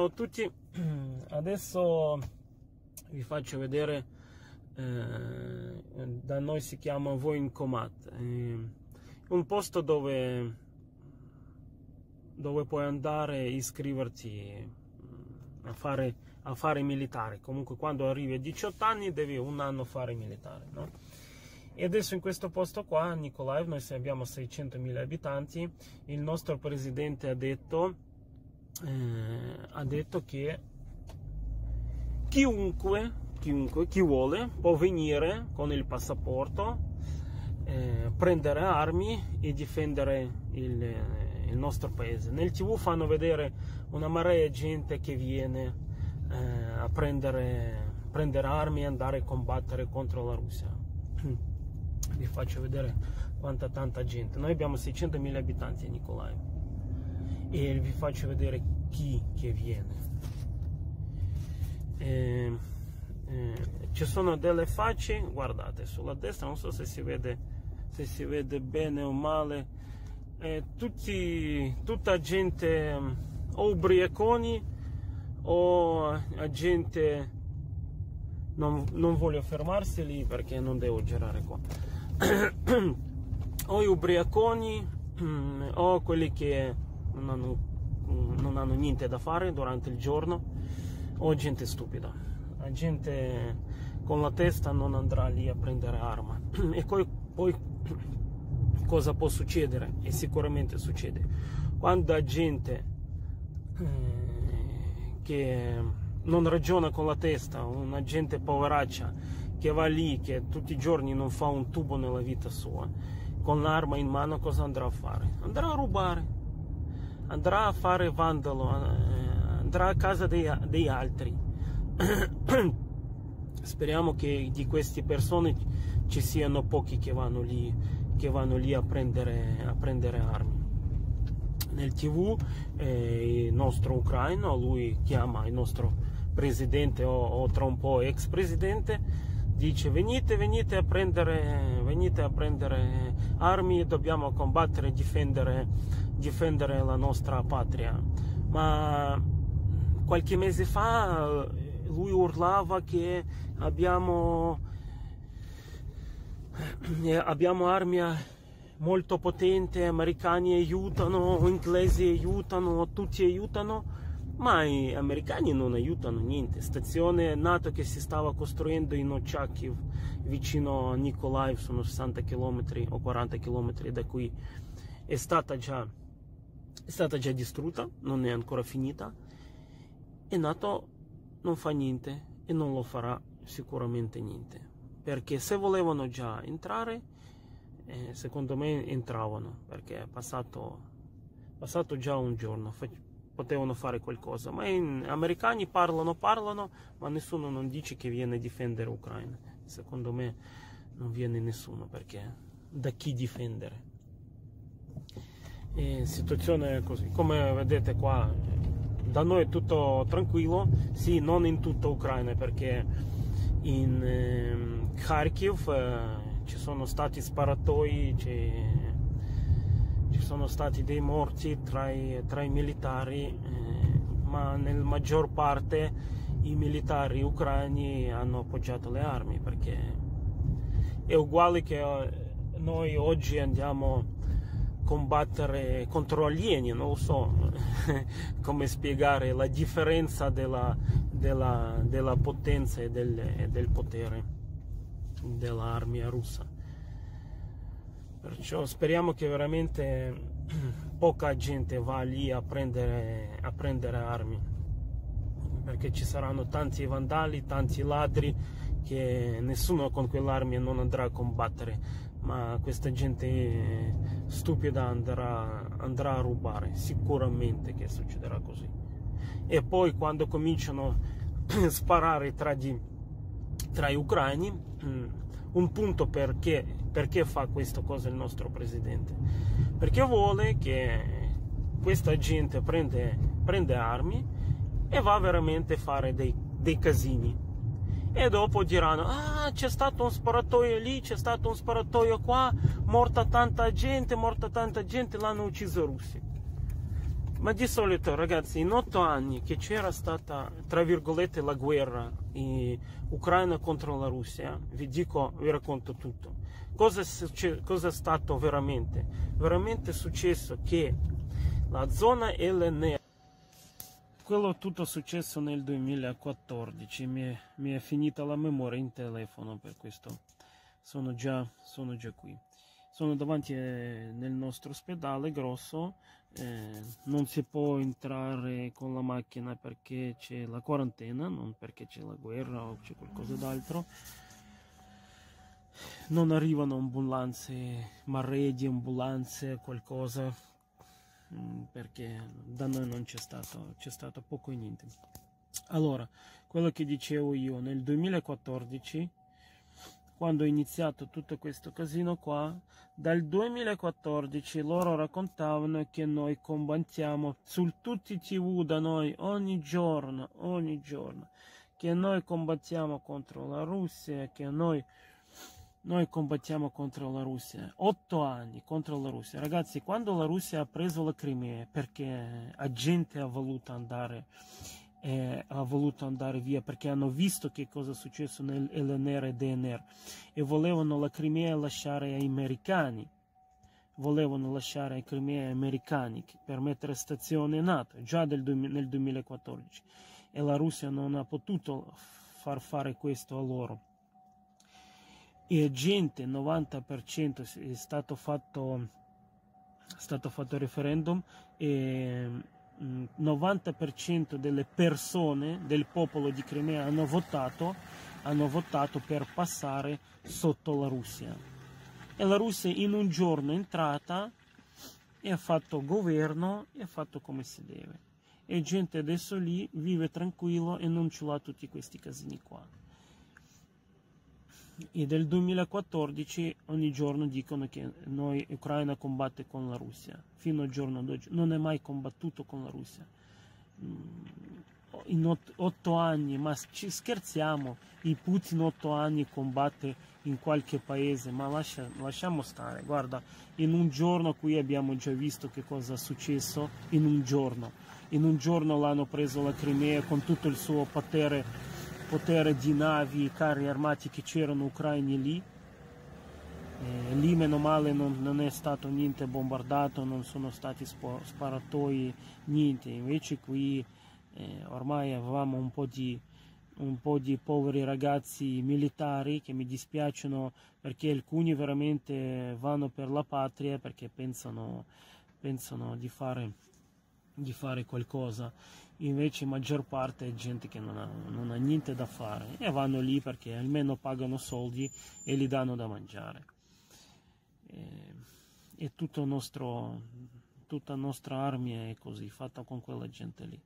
Ciao a tutti, adesso vi faccio vedere, da noi si chiama Voincomat, un posto dove puoi andare e iscriverti a fare militare. Comunque quando arrivi a 18 anni devi un anno fare militare, no? E adesso in questo posto qua, Mykolaiv, noi abbiamo 600.000 abitanti. Il nostro presidente ha detto che chiunque chi vuole può venire con il passaporto, prendere armi e difendere il nostro paese. Nel TV fanno vedere una marea di gente che viene a prendere armi e andare a combattere contro la Russia. Vi faccio vedere quanta tanta gente. Noi abbiamo 600.000 abitanti a Nicolae. E vi faccio vedere chi viene. Ci sono delle facce, guardate sulla destra, non so se si vede bene o male, tutta gente o ubriaconi o gente non voglio fermarsi lì perché non devo girare qua o ubriaconi o quelli che non hanno niente da fare durante il giorno, o gente stupida, la gente con la testa non andrà lì a prendere arma. E poi cosa può succedere? E sicuramente succede quando la gente che non ragiona con la testa, una gente poveraccia che va lì, che tutti i giorni non fa un tubo nella vita sua, con l'arma in mano cosa andrà a fare? Andrà a rubare, andrà a fare vandalo, andrà a casa degli altri. Speriamo che di queste persone ci siano pochi che vanno lì a prendere armi. Nel TV il nostro ucraino, lui chiama il nostro presidente o tra un po' ex presidente, dice venite a prendere armi, dobbiamo combattere e difendere la nostra patria. Ma qualche mese fa lui urlava che abbiamo armi molto potenti, americani aiutano, inglesi aiutano, tutti aiutano. Ma gli americani non aiutano niente. Stazione NATO che si stava costruendo in Otschakiv, vicino a Nicolae, sono 60 km o 40 km da qui, è stata già distrutta, non è ancora finita, e NATO non fa niente e non lo farà sicuramente niente, perché se volevano già entrare, secondo me entravano, perché è passato già un giorno. Potevano fare qualcosa, ma gli americani parlano, ma nessuno non dice che viene a difendere l'Ucraina. Secondo me non viene nessuno, perché da chi difendere? E situazione è così, come vedete qua, da noi è tutto tranquillo, sì, non in tutta Ucraina, perché in Kharkiv ci sono stati sparatoi, ci sono stati dei morti tra i militari, ma nella maggior parte i militari ucraini hanno appoggiato le armi, perché è uguale che noi oggi andiamo a combattere contro alieni, non lo so come spiegare la differenza della potenza e del potere dell'armia russa. Perciò speriamo che veramente poca gente va lì a prendere armi, perché ci saranno tanti vandali, tanti ladri, che nessuno con quell'arma non andrà a combattere, ma questa gente stupida andrà a rubare, sicuramente che succederà così. E poi quando cominciano a sparare tra gli ucraini, un punto perché fa questa cosa il nostro presidente, perché vuole che questa gente prende armi e va veramente a fare dei casini, e dopo diranno c'è stato un sparatoio lì, c'è stato un sparatoio qua, morta tanta gente, l'hanno ucciso i russi. Ma di solito, ragazzi, in 8 anni che c'era stata, tra virgolette, la guerra in Ucraina contro la Russia, vi dico, vi racconto tutto. Cosa è stato veramente? Veramente è successo che la zona LNR, quello tutto è successo nel 2014, mi è finita la memoria in telefono, per questo sono già qui. Sono davanti nel nostro ospedale grosso, non si può entrare con la macchina perché c'è la quarantena, non perché c'è la guerra o c'è qualcosa d'altro. Non arrivano ambulanze, marredi, ambulanze, qualcosa, perché da noi non c'è stato poco e niente. Allora, quello che dicevo io, nel 2014, quando è iniziato tutto questo casino qua, dal 2014 loro raccontavano che noi combattiamo su tutti i TV da noi ogni giorno, che noi combattiamo contro la Russia, che noi combattiamo contro la Russia. 8 anni contro la Russia. Ragazzi, quando la Russia ha preso la Crimea, perché la gente ha voluto andare via, perché hanno visto che cosa è successo nel LNR e DNR e volevano la Crimea lasciare agli americani, per mettere stazione NATO già nel 2014, e la Russia non ha potuto far fare questo a loro. E gente, 90% è stato fatto referendum, e 90% delle persone del popolo di Crimea hanno votato per passare sotto la Russia, e la Russia in un giorno è entrata e ha fatto governo e ha fatto come si deve, e gente adesso lì vive tranquillo e non ce l'ha tutti questi casini qua. E del 2014 ogni giorno dicono che noi, Ucraina combatte con la Russia, fino al giorno d'oggi non è mai combattuto con la Russia in 8 anni. Ma ci scherziamo, il Putin 8 anni combatte in qualche paese? Ma lasciamo stare. Guarda, in un giorno qui abbiamo già visto che cosa è successo. In un giorno l'hanno preso la Crimea con tutto il suo potere di navi, carri armati che c'erano ucraini lì. Lì meno male non è stato niente bombardato, non sono stati sparatoi, niente. Invece qui ormai avevamo un po' di poveri ragazzi militari che mi dispiacciono, perché alcuni veramente vanno per la patria perché pensano di fare qualcosa. Invece maggior parte è gente che non ha niente da fare, e vanno lì perché almeno pagano soldi e li danno da mangiare. E tutta nostra armia è così fatta, con quella gente lì.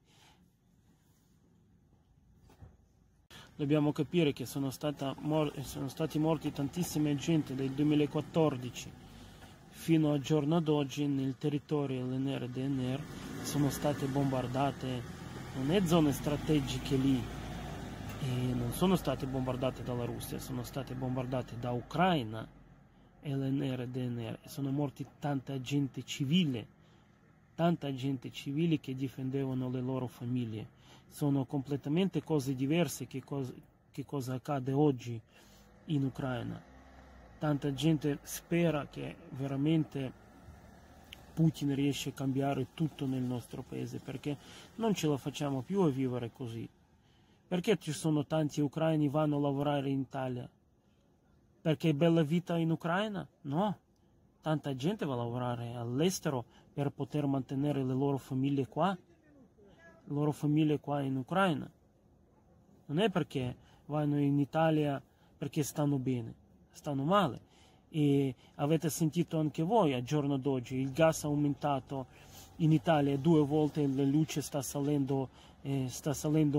Dobbiamo capire che sono stati morti tantissime gente dal 2014 fino al giorno d'oggi. Nel territorio LNR e DNR sono state bombardate, non è zone strategiche lì, e non sono state bombardate dalla Russia, sono state bombardate da Ucraina, LNR e DNR, e sono morti tanta gente civile che difendevano le loro famiglie. Sono completamente cose diverse che cosa accade oggi in Ucraina. Tanta gente spera che veramente Putin riesce a cambiare tutto nel nostro paese, perché non ce la facciamo più a vivere così. Perché ci sono tanti ucraini che vanno a lavorare in Italia? Perché è bella vita in Ucraina? No, tanta gente va a lavorare all'estero per poter mantenere le loro famiglie qua in Ucraina. Non è perché vanno in Italia perché stanno bene. Stanno male. E avete sentito anche voi, a giorno d'oggi il gas è aumentato in Italia 2 volte, la luce sta salendo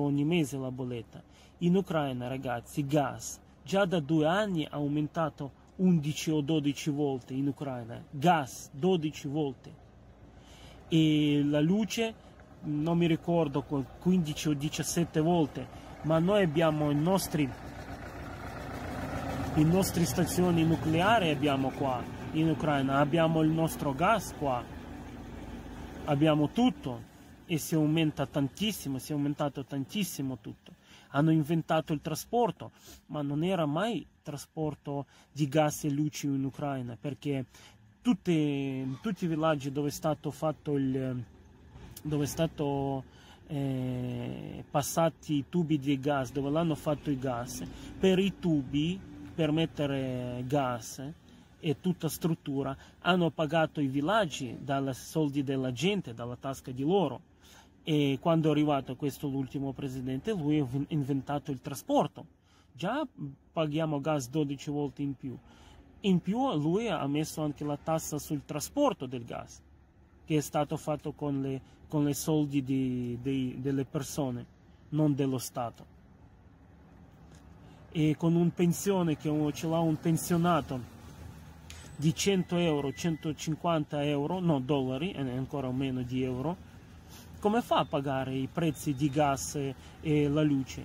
ogni mese la bolletta. In Ucraina, ragazzi, gas già da 2 anni è aumentato 11 o 12 volte in Ucraina, gas 12 volte, e la luce non mi ricordo 15 o 17 volte, ma noi abbiamo i nostri stazioni nucleari abbiamo qua in Ucraina, abbiamo il nostro gas qua, abbiamo tutto e si aumenta tantissimo, si è aumentato tantissimo tutto. Hanno inventato il trasporto, ma non era mai trasporto di gas e luci in Ucraina, perché tutti i villaggi dove è stato fatto il, dove è stato passati i tubi di gas, dove l'hanno fatto i gas, per i tubi per mettere gas e tutta struttura hanno pagato i villaggi dai soldi della gente, dalla tasca di loro. E quando è arrivato questo l'ultimo presidente, lui ha inventato il trasporto, già paghiamo gas 12 volte in più. In più lui ha messo anche la tassa sul trasporto del gas, che è stato fatto con le soldi delle persone, non dello Stato. E con un pensione che ce l'ha un pensionato di 100 euro, 150 euro, no dollari, e ancora meno di euro, come fa a pagare i prezzi di gas e la luce?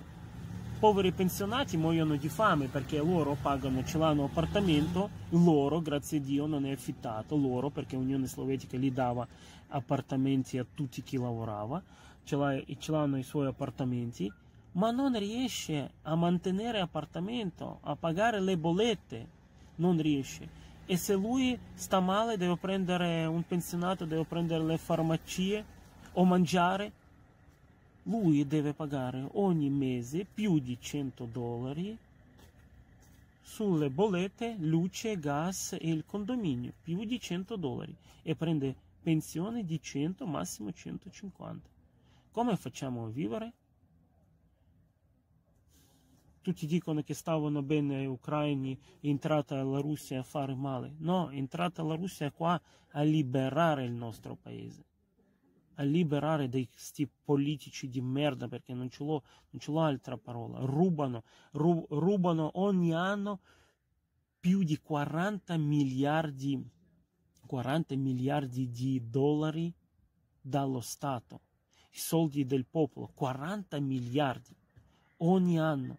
Poveri pensionati muoiono di fame perché loro pagano, ce l'hanno appartamento, loro, grazie a Dio, non è affittato, loro, perché l'Unione Sovietica gli dava appartamenti a tutti chi lavorava, ce l'hanno i suoi appartamenti, ma non riesce a mantenere appartamento, a pagare le bollette, non riesce. E se lui sta male, deve prendere un pensionato, deve prendere le farmacie o mangiare, lui deve pagare ogni mese più di 100 dollari sulle bollette, luce, gas e il condominio, più di 100 dollari, e prende pensione di 100, massimo 150. Come facciamo a vivere? Tutti dicono che stavano bene gli ucraini, è entrata la Russia a fare male. No, è entrata la Russia qua a liberare il nostro paese, a liberare dai sti politici di merda, perché non ce l'ho altra parola. Rubano ogni anno più di 40 miliardi di dollari dallo Stato, i soldi del popolo, 40 miliardi ogni anno.